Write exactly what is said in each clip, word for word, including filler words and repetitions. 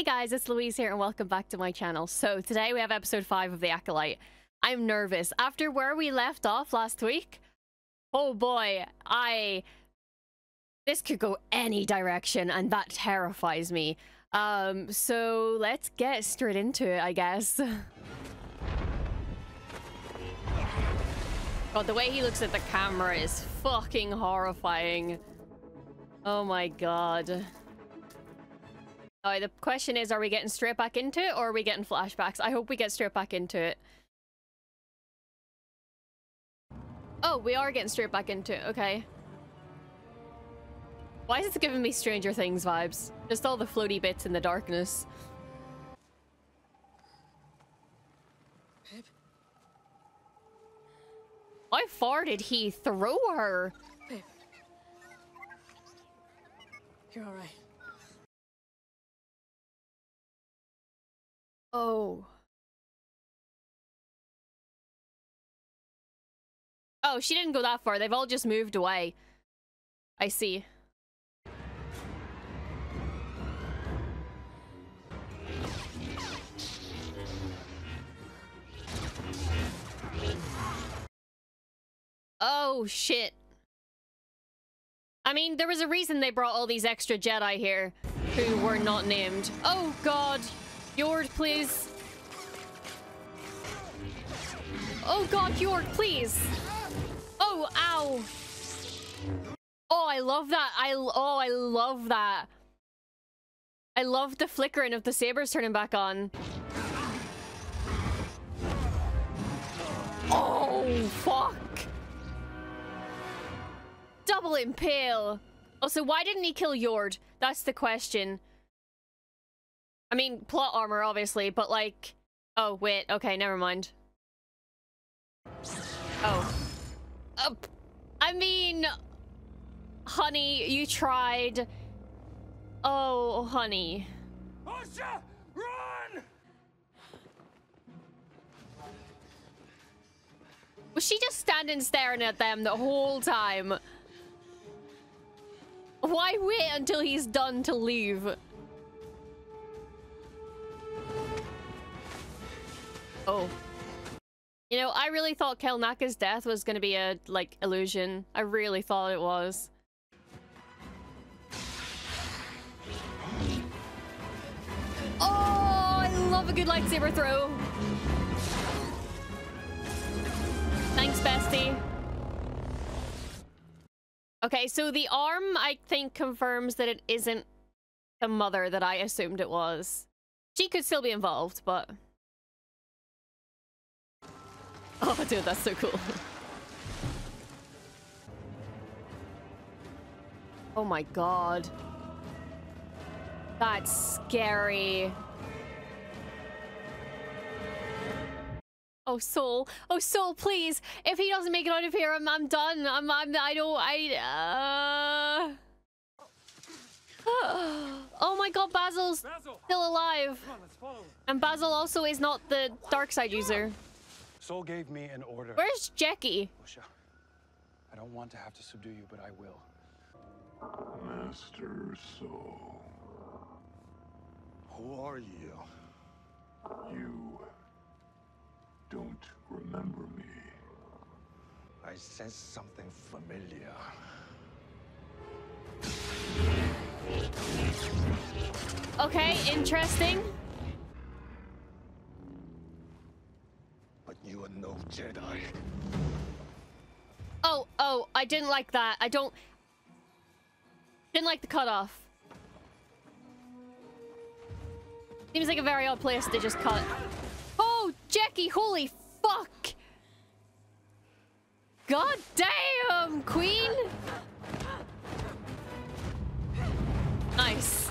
Hey guys, it's Louise here and welcome back to my channel. So today we have episode five of The Acolyte. I'm nervous. After where we left off last week, oh boy, I... This could go any direction and that terrifies me. Um, so let's get straight into it, I guess. God, the way he looks at the camera is fucking horrifying. Oh my god. Uh, the question is, are we getting straight back into it, or are we getting flashbacks? I hope we get straight back into it. Oh, we are getting straight back into it. Okay. Why is it giving me Stranger Things vibes? Just all the floaty bits in the darkness. How far did he throw her? Babe. You're all right. Oh. Oh, she didn't go that far. They've all just moved away. I see. Oh, shit. I mean, there was a reason they brought all these extra Jedi here who were not named. Oh, God. Yord, please. Oh god, Yord, please. Oh, ow. Oh, I love that. I oh, I love that. I love the flickering of the sabers turning back on. Oh, fuck. Double impale. Also, why didn't he kill Yord? That's the question. I mean, plot armor, obviously, but like... Oh, wait. Okay, never mind. Oh. Uh, I mean... Honey, you tried. Oh, honey. Osha, run! Was she just standing staring at them the whole time? Why wait until he's done to leave? Oh. You know, I really thought Kelnacca's death was gonna be a, like, illusion. I really thought it was. Oh, I love a good lightsaber throw. Thanks, bestie. Okay, so the arm, I think, confirms that it isn't the mother that I assumed it was. She could still be involved, but... Oh, dude, that's so cool. Oh my god. That's scary. Oh, Sol. Oh, Sol, please. If he doesn't make it out of here, I'm, I'm done. I'm, I'm, I don't, I, uh... Oh my god, Bazil's still alive. And Bazil also is not the dark side user. Sol gave me an order. Where's Jackie? Osha, I don't want to have to subdue you, but I will. Master Sol. Who are you? You don't remember me. I sense something familiar. Okay, interesting. You are no Jedi. Oh, oh, I didn't like that. I don't... Didn't like the cutoff. Seems like a very odd place to just cut. Oh, Jackie, holy fuck! God damn, Queen! Nice.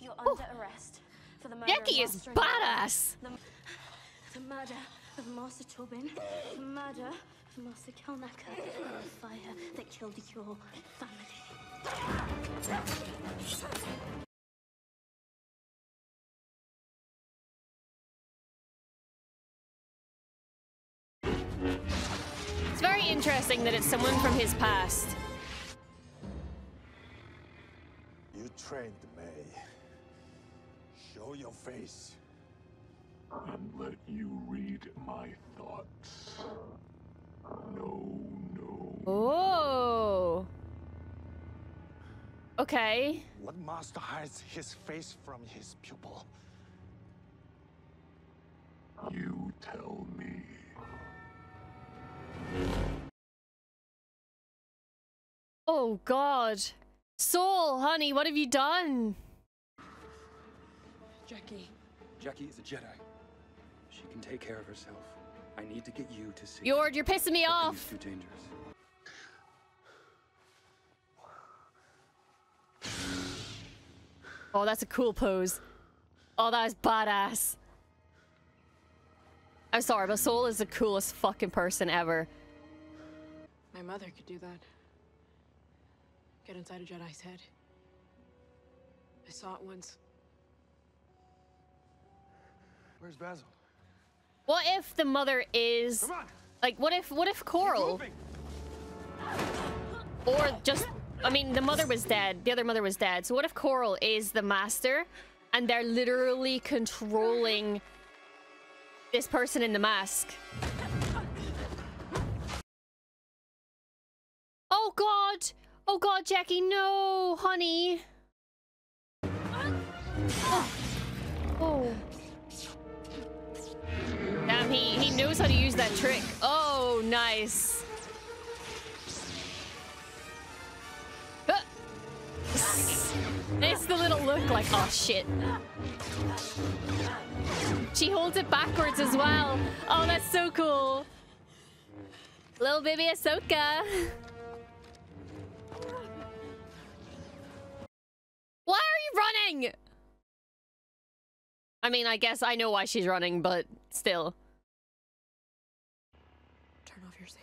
You're under oh. arrest. Jackie is badass! The, the murder of Master Tobin, the murder of Master Kelnacca, the fire that killed your family. It's very interesting that it's someone from his past. You trained Mei. Show your face. And let you read my thoughts. No, no. Oh. Okay. What master hides his face from his pupil? You tell me. Oh God. Sol, honey, what have you done? Jackie. Jackie is a Jedi. She can take care of herself. I need to get you to see. Yord, you're pissing me off. It's too dangerous. Oh, that's a cool pose. Oh, that is badass. I'm sorry, but Sol is the coolest fucking person ever. My mother could do that. Get inside a Jedi's head. I saw it once. Where's Bazil? What if the mother is like, what if what if Coral? Or just, I mean, the mother was dead. The other mother was dead. So what if Coral is the master and they're literally controlling this person in the mask? Oh God! Oh God, Jackie, no, honey. Oh. Oh. Damn, he, he knows how to use that trick. Oh, nice. Ah. It's the little look like, oh shit. She holds it backwards as well. Oh, that's so cool. Little baby Ahsoka. Why are you running? I mean, I guess I know why she's running, but still. Turn off your saber.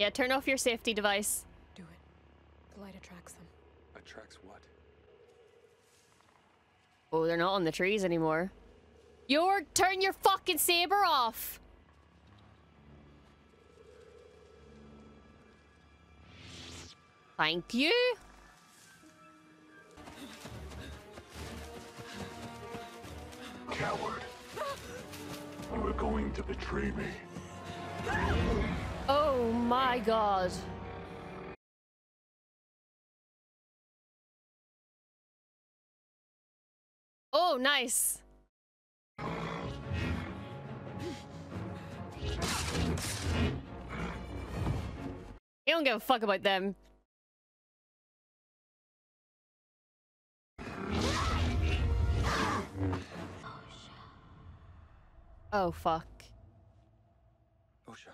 Yeah, turn off your safety device. Do it. The light attracts them. Attracts what? Oh, they're not on the trees anymore. Yord, turn your fucking saber off! Thank you. Coward. You are going to betray me. Oh my God. Oh, nice. You don't give a fuck about them. Oh, fuck. Osha.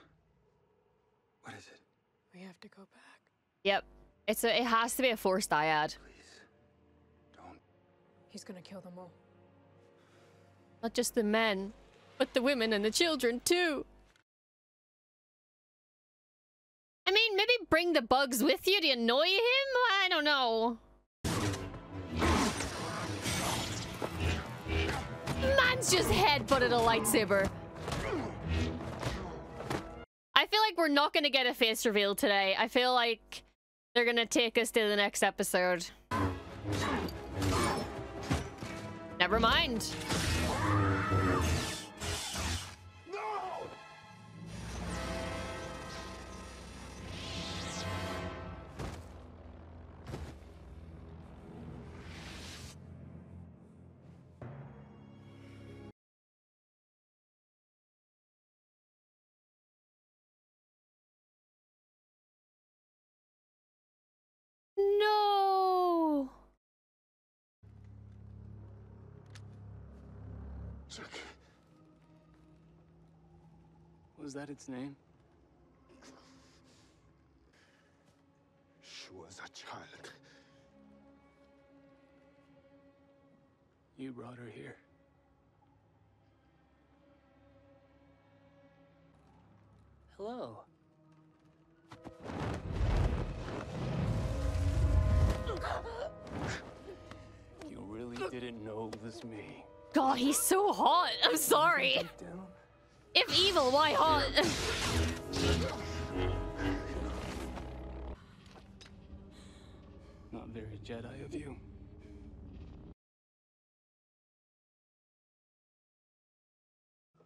What is it? We have to go back. Yep. It's a, it has to be a forced dyad. Please. Don't. He's gonna kill them all. Not just the men, but the women and the children, too. I mean, maybe bring the bugs with you to annoy him? I don't know. Man's just headbutted a lightsaber. I feel like we're not gonna get a face reveal today. I feel like they're gonna take us to the next episode. Never mind. No! No. Was that its name? She was a child. You brought her here. Hello. You really didn't know it was me. God, he's so hot. I'm sorry. If evil, why hot? Not very Jedi of you.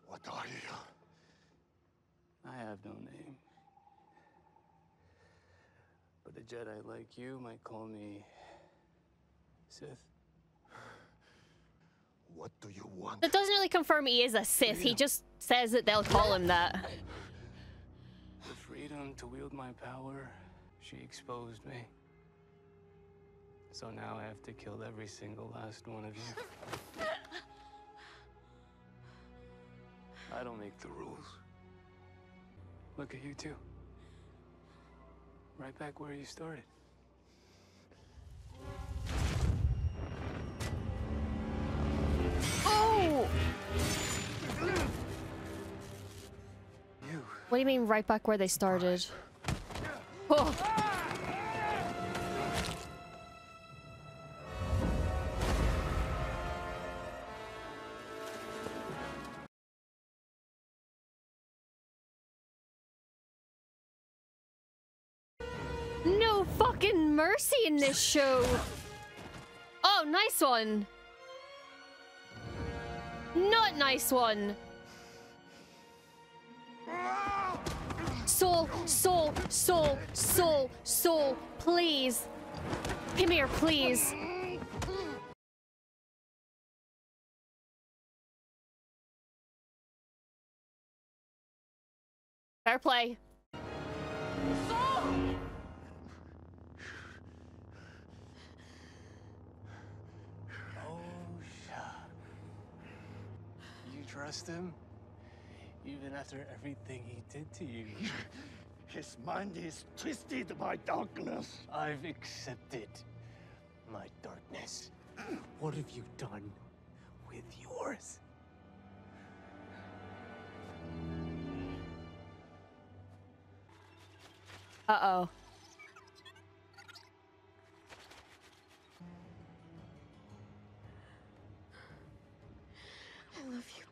What are you? I have no name. But a Jedi like you might call me Sith. What do you want? That doesn't really confirm he is a Sith. Freedom. He just says that they'll call him that. The freedom to wield my power, she exposed me. So now I have to kill every single last one of you. I don't make the rules. Look at you two. Right back where you started. Oh! You. What do you mean right back where they started? Oh. No fucking mercy in this show. Oh, nice one. Not nice one. Sol, Sol, Sol, Sol, Sol, please. Come here, please. Fair play. Trust him, even after everything he did to you. His mind is twisted by darkness. I've accepted my darkness. What have you done with yours? Uh-oh. I love you.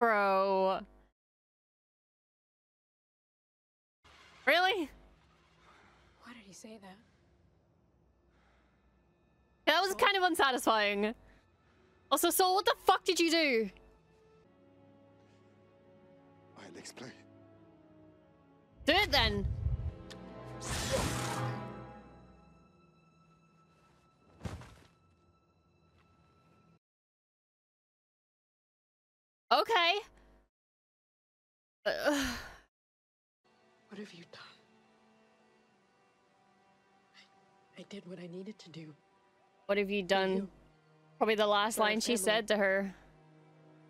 Bro. Really? Why did he say that? That was kind of unsatisfying. Also, Sol, what the fuck did you do? I'll explain. Do it then. Okay. Uh, what have you done? I, I did what I needed to do. What have you done? You, Probably the last line she said to her.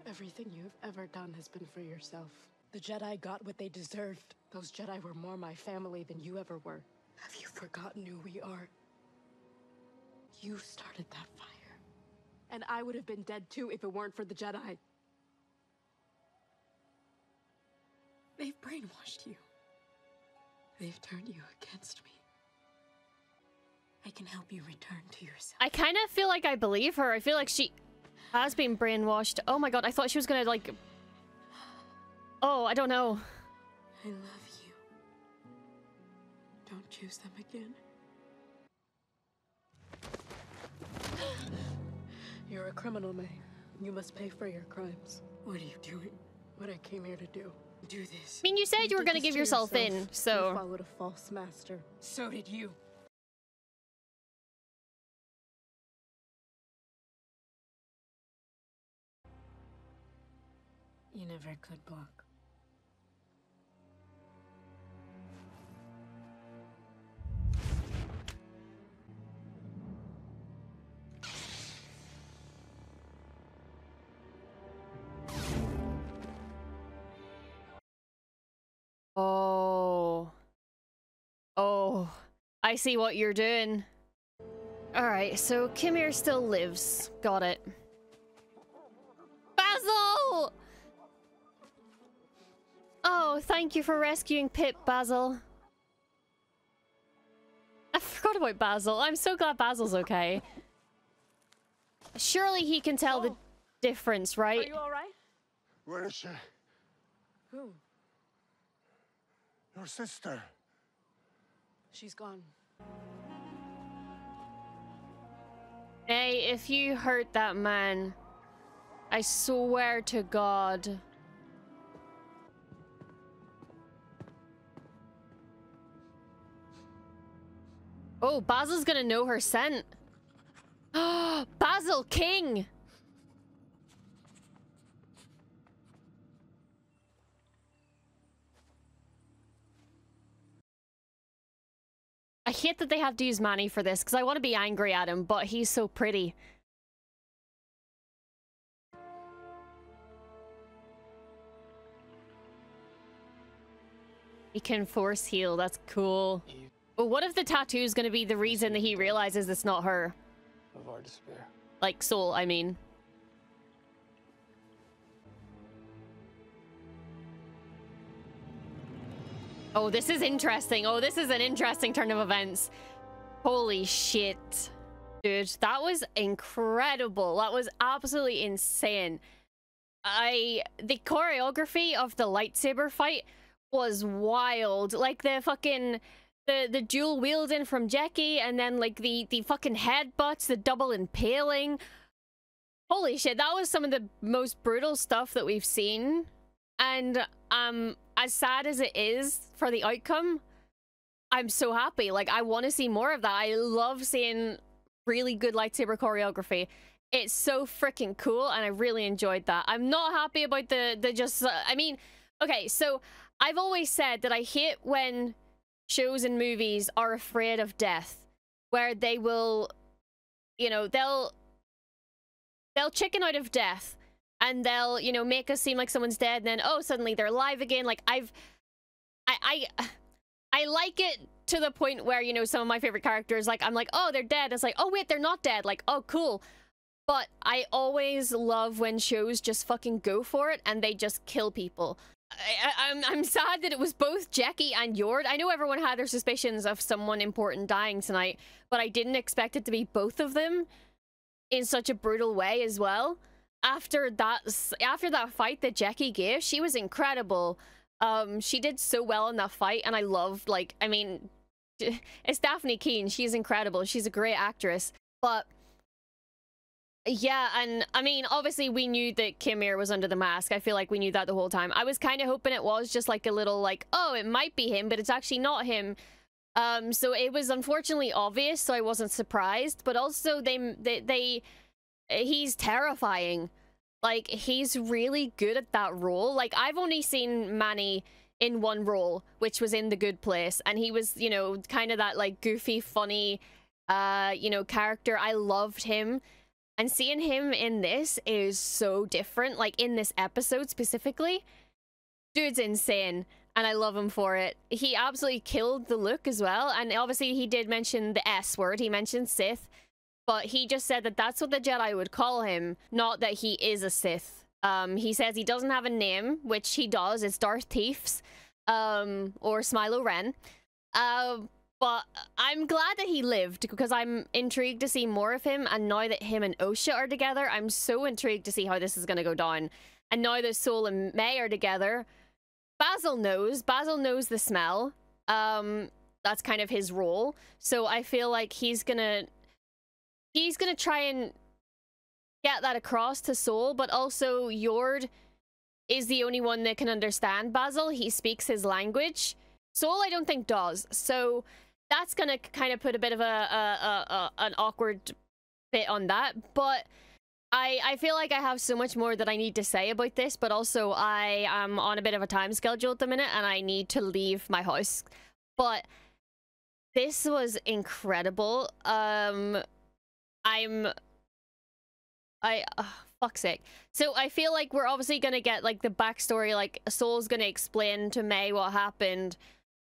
Everything you've ever done has been for yourself. The Jedi got what they deserved. Those Jedi were more my family than you ever were. Have you forgotten who we are? You started that fire. And I would have been dead too if it weren't for the Jedi. They've brainwashed you. They've turned you against me. I can help you return to yourself. I kind of feel like I believe her. I feel like she has been brainwashed. Oh my god, I thought she was gonna like... Oh, I don't know. I love you. Don't choose them again. You're a criminal, Mei. You must pay for your crimes. What are you doing? What I came here to do. Do this. I mean, you said you, you were going to give yourself, yourself in, so... You followed a false master. So did you. You never could block. Oh. Oh. I see what you're doing. Alright, so Qimir still lives. Got it. Bazil! Oh, thank you for rescuing Pip, Bazil. I forgot about Bazil. I'm so glad Basil's okay. Surely he can tell oh. the difference, right? Are you all right? Where is she? Who? Your sister. She's gone. Hey, if you hurt that man, I swear to God. Oh, Basil's gonna know her scent. Bazil King! I hate that they have to use Manny for this, because I want to be angry at him, but he's so pretty. He can force heal, that's cool. But what if the tattoo is going to be the reason that he realizes it's not her? Of our despair. Like Sol, I mean. Oh, this is interesting. Oh, this is an interesting turn of events. Holy shit. Dude, that was incredible. That was absolutely insane. I... The choreography of the lightsaber fight was wild. Like, the fucking... The, the dual wielding from Jackie, and then like the, the fucking headbutts, the double impaling. Holy shit, that was some of the most brutal stuff that we've seen. And um, as sad as it is for the outcome, I'm so happy. Like, I want to see more of that. I love seeing really good lightsaber choreography. It's so freaking cool, and I really enjoyed that. I'm not happy about the, the just... Uh, I mean, okay, so I've always said that I hate when... shows and movies are afraid of death, where they will, you know, they'll they'll chicken out of death, and they'll, you know, make us seem like someone's dead, and then oh, suddenly they're alive again. Like, I've I I I like it to the point where, you know, some of my favorite characters, like, I'm like, oh, they're dead. It's like, oh wait, they're not dead. Like, oh cool. But I always love when shows just fucking go for it and they just kill people. I, I'm, I'm sad that it was both Jackie and Yord. I know everyone had their suspicions of someone important dying tonight, but I didn't expect it to be both of them in such a brutal way as well. After that, after that fight that Jackie gave, she was incredible. Um, she did so well in that fight, and I loved, like, I mean, it's Daphne Keene. She's incredible. She's a great actress. But yeah, and I mean, obviously we knew that Qimir was under the mask. I feel like we knew that the whole time. I was kind of hoping it was just like a little like, oh, it might be him, but it's actually not him. Um, so it was unfortunately obvious, so I wasn't surprised. But also, they, they, they, he's terrifying. Like, he's really good at that role. Like, I've only seen Manny in one role, which was in The Good Place, and he was, you know, kind of that like goofy, funny, uh, you know, character. I loved him. And seeing him in this is so different, like in this episode specifically. Dude's insane, and I love him for it. He absolutely killed the look as well, and obviously he did mention the S word, he mentioned Sith, but he just said that that's what the Jedi would call him, not that he is a Sith. Um, he says he doesn't have a name, which he does, it's Darth Teefs, um, or Smilo Ren. Uh, But I'm glad that he lived, because I'm intrigued to see more of him. And now that him and Osha are together, I'm so intrigued to see how this is going to go down. And now that Sol and Mei are together, Bazil knows. Bazil knows the smell. Um, that's kind of his role. So I feel like he's going to... He's going to try and get that across to Sol. But also, Yord is the only one that can understand Bazil. He speaks his language. Sol, I don't think, does. So... That's gonna kind of put a bit of a, a, a, a an awkward bit on that, but I I feel like I have so much more that I need to say about this, but also I am on a bit of a time schedule at the minute, and I need to leave my house. But this was incredible. Um, I'm I oh, fuck's sake. So I feel like we're obviously gonna get like the backstory, like Sol's gonna explain to Mei what happened.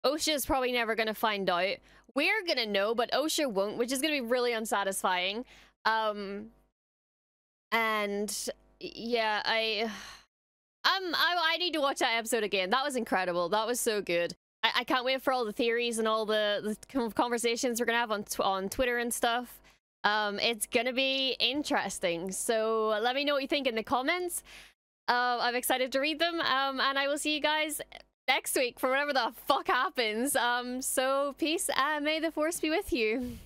Osha's probably never going to find out. We're going to know, but Osha won't, which is going to be really unsatisfying. Um, and yeah, I, um, I, I need to watch that episode again. That was incredible. That was so good. I, I can't wait for all the theories and all the, the conversations we're going to have on, on Twitter and stuff. Um, it's gonna be interesting. So let me know what you think in the comments. Uh, I'm excited to read them. Um, and I will see you guys next week for whatever the fuck happens. Um, so peace and may the force be with you.